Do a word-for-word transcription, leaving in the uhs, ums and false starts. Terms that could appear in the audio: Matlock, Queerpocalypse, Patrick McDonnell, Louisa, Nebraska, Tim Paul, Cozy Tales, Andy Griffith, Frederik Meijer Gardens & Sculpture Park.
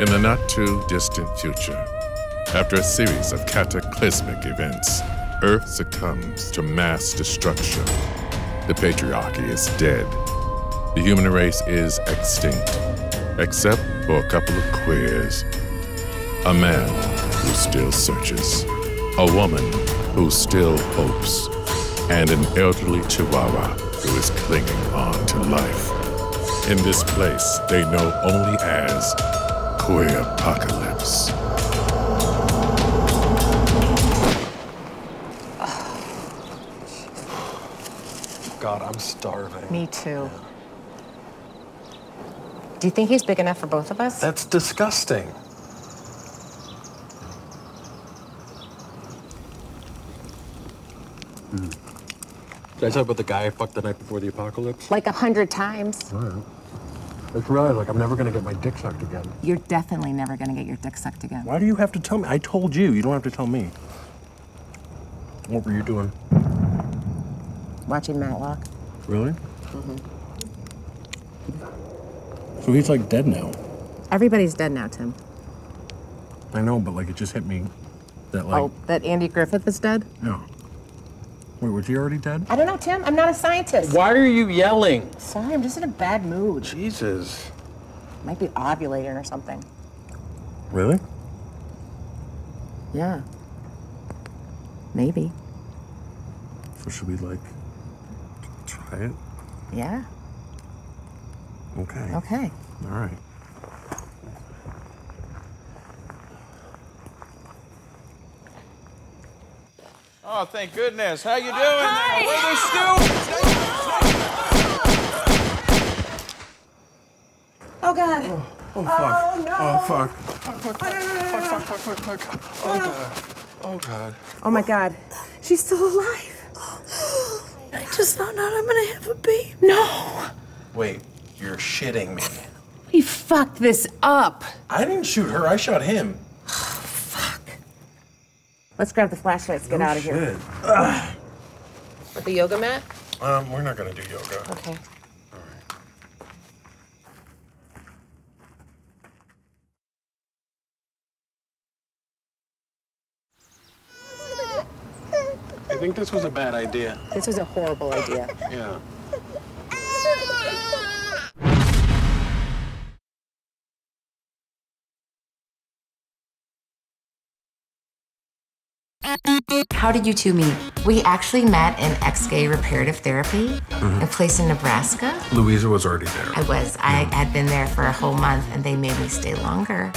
in the not-too-distant future. After a series of cataclysmic events, Earth succumbs to mass destruction. The patriarchy is dead. The human race is extinct, except for a couple of queers. A man who still searches, a woman who still hopes, and an elderly chihuahua who is clinging on to life. In this place, they know only as Queerpocalypse. God, I'm starving. Me too. Yeah. Do you think he's big enough for both of us? That's disgusting. Mm. Did I talk about the guy I fucked the night before the apocalypse? Like a hundred times. All right. I just realized, like, I'm never gonna get my dick sucked again. You're definitely never gonna get your dick sucked again. Why do you have to tell me? I told you. You don't have to tell me. What were you doing? Watching Matlock. Really? Mm-hmm. So he's, like, dead now. Everybody's dead now, Tim. I know, but, like, it just hit me that, like... Oh, that Andy Griffith is dead? No. Wait, was he already dead? I don't know, Tim. I'm not a scientist. Why are you yelling? Sorry, I'm just in a bad mood. Jesus. Might be ovulating or something. Really? Yeah. Maybe. So should we, like, try it? Yeah. Okay. Okay. All right. Oh, thank goodness. How you doing? Hi. Oh, God. Oh, oh, fuck. Oh, no. Oh, fuck. Oh, fuck. Oh, no, no, no. Fuck, fuck, fuck, fuck, fuck. Oh, God. Oh, God. Oh, my God. She's still alive. Oh. I just found out I'm going to have a baby. No. Wait, you're shitting me. We fucked this up. I didn't shoot her. I shot him. Let's grab the flashlights, get no out of shit. Here. Ugh. With the yoga mat? Um, we're not gonna do yoga. Okay. All right. I think this was a bad idea. This was a horrible idea. Yeah. How did you two meet? We actually met in ex-gay reparative therapy, mm-hmm. a place in Nebraska. Louisa was already there. I was. Yeah. I had been there for a whole month, and they made me stay longer.